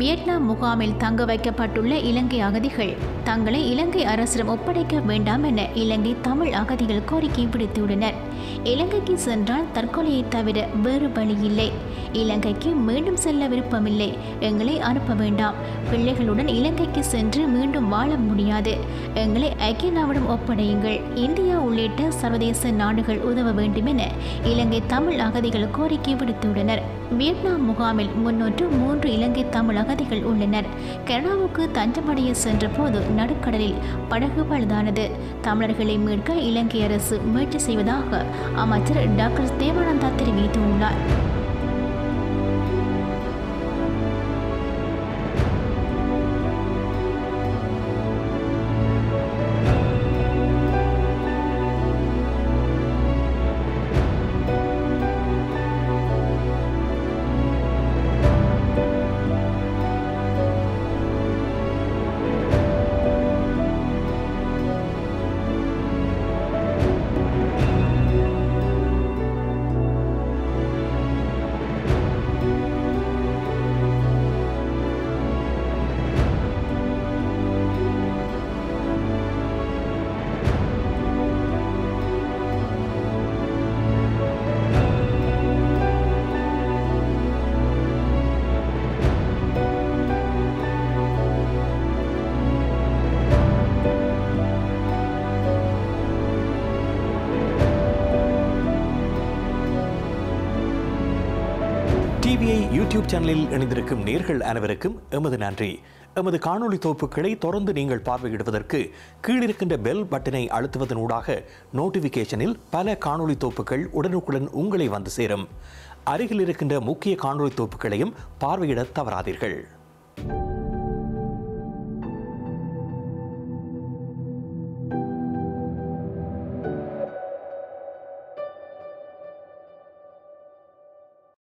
Vietnam முகாமில் தங்க வைக்கப்பட்டுள்ள இலங்கை அகதிகள் தங்களை இலங்கை அரசிடம் ஒப்படைக்க வேண்டாம் என இலங்கை தமிழ் அகதிகள் கோரிக்கை விடுத்துள்ளனர். இலங்கைக்கு சென்றால் தற்கொலையை தவிர வேறு வழி இல்லை. இலங்கைக்கு மீண்டும் செல்ல விருப்பமில்லை. எங்களை அனுப்ப வேண்டாம். பிள்ளைகளுடன் இலங்கைக்கு சென்று மீண்டும் வாழ முடியாது. எங்களை ஐக்கிய நாடுடன் ஒப்படையுங்கள். இந்தியா உள்ளிட்ட சர்வதேச நாடுகள் உதவ வேண்டும் என இலங்கை தமிழ் அகதிகள் கோரிக்கை விடுத்துள்ளனர். வியட்நாம் முகாமில் 303 இலங்கை தமிழ் அகதிகள் உள்ளனர். கனடாவுக்கு தஞ்சமடைய சென்ற போது நடுக்கடலில் படகு பழுதானது. தமிழர்களை மீட்க இலங்கை அரசு முயற்சி செய்வதாக அமைச்சர் டாக்டர் தேவானந்தா தெரிவித்துள்ளார். டிவிஐ யூடியூப் சேனலில் இணைந்திருக்கும் நேர்கள் அனைவருக்கும் எமது நன்றி. எமது காணொலி தொகுப்புகளை தொடர்ந்து நீங்கள் பார்வையிடுவதற்கு கீழிருக்கின்ற பெல் பட்டனை அழுத்துவதன் ஊடாக நோட்டிஃபிகேஷனில் பல காணொலி தொகுப்புகள் உடனுக்குடன் உங்களை வந்து சேரும். அருகில் இருக்கின்ற முக்கிய காணொலி தொகுப்புகளையும் பார்வையிட தவறாதீர்கள்.